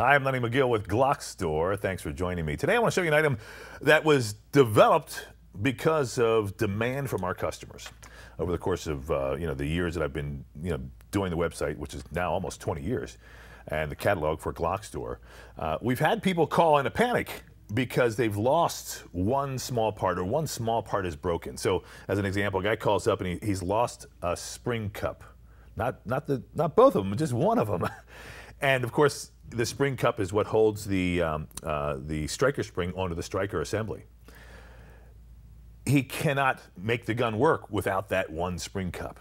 I'm Lenny McGill with Glock Store. Thanks for joining me. Today I want to show you an item that was developed because of demand from our customers over the course of the years that I've been doing the website, which is now almost 20 years, and the catalog for Glock Store. We've had people call in a panic because they've lost one small part, or one small part is broken. So as an example, a guy calls up and he's lost a spring cup, not both of them, just one of them, and of course. The spring cup is what holds the striker spring onto the striker assembly. He cannot make the gun work without that one spring cup.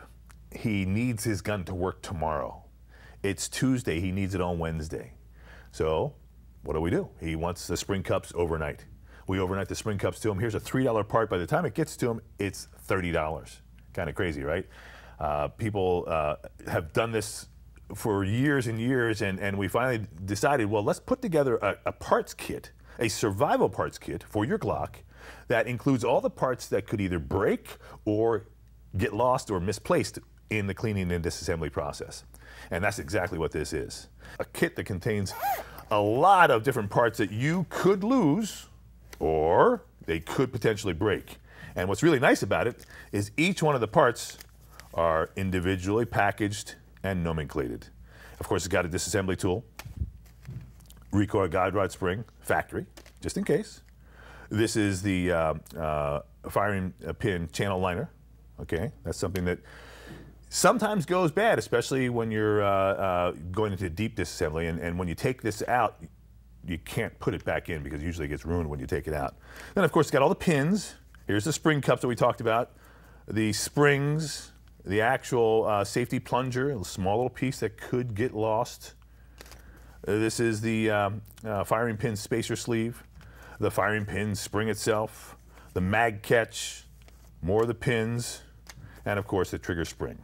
He needs his gun to work tomorrow. It's Tuesday, he needs it on Wednesday. So what do? He wants the spring cups overnight. We overnight the spring cups to him. Here's a $3 part. By the time it gets to him, it's $30. Kind of crazy, right? People have done this for years and years, and we finally decided, well, let's put together a parts kit, a survival parts kit for your Glock that includes all the parts that could either break or get lost or misplaced in the cleaning and disassembly process. And that's exactly what this is. A kit that contains a lot of different parts that you could lose or they could potentially break. And what's really nice about it is each one of the parts are individually packaged and nomenclated. Of course, it's got a disassembly tool, recoil guide rod spring, factory, just in case. This is the firing pin channel liner. Okay, that's something that sometimes goes bad, especially when you're going into deep disassembly, and when you take this out, you can't put it back in because usually it gets ruined when you take it out. Then, of course, it's got all the pins. Here's the spring cups that we talked about, the springs, the actual safety plunger, a small little piece that could get lost. This is the firing pin spacer sleeve, the firing pin spring itself, the mag catch, more of the pins, and of course the trigger spring.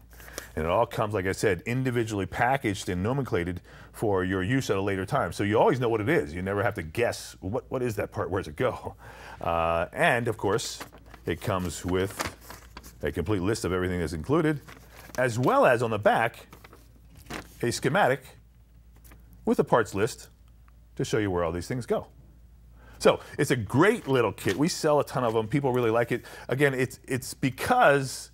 And it all comes, like I said, individually packaged and nomenclated for your use at a later time. So you always know what it is. You never have to guess, what is that part, where does it go? And of course, it comes with a complete list of everything that's included, as well as on the back, a schematic with a parts list to show you where all these things go. So it's a great little kit. We sell a ton of them. People really like it. Again, it's because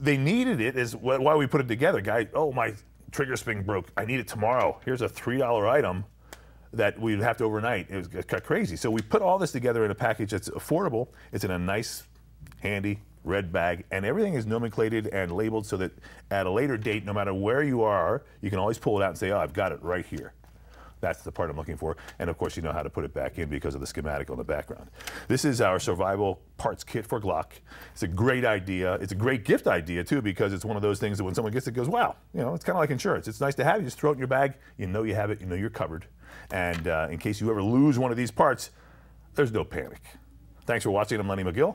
they needed it is why we put it together. Guy, oh, my trigger spring broke. I need it tomorrow. Here's a $3 item that we'd have to overnight. It was kind of crazy. So we put all this together in a package that's affordable. It's in a nice, handy, red bag, and everything is nomenclated and labeled so that at a later date, no matter where you are, you can always pull it out and say, oh, I've got it right here. That's the part I'm looking for. And of course, you know how to put it back in because of the schematic on the background. This is our survival parts kit for Glock. It's a great idea. It's a great gift idea too, because it's one of those things that when someone gets it, goes, wow, it's kind of like insurance. It's nice to have. You just throw it in your bag. You have it, you're covered. And in case you ever lose one of these parts, there's no panic. Thanks for watching. I'm Lenny McGill.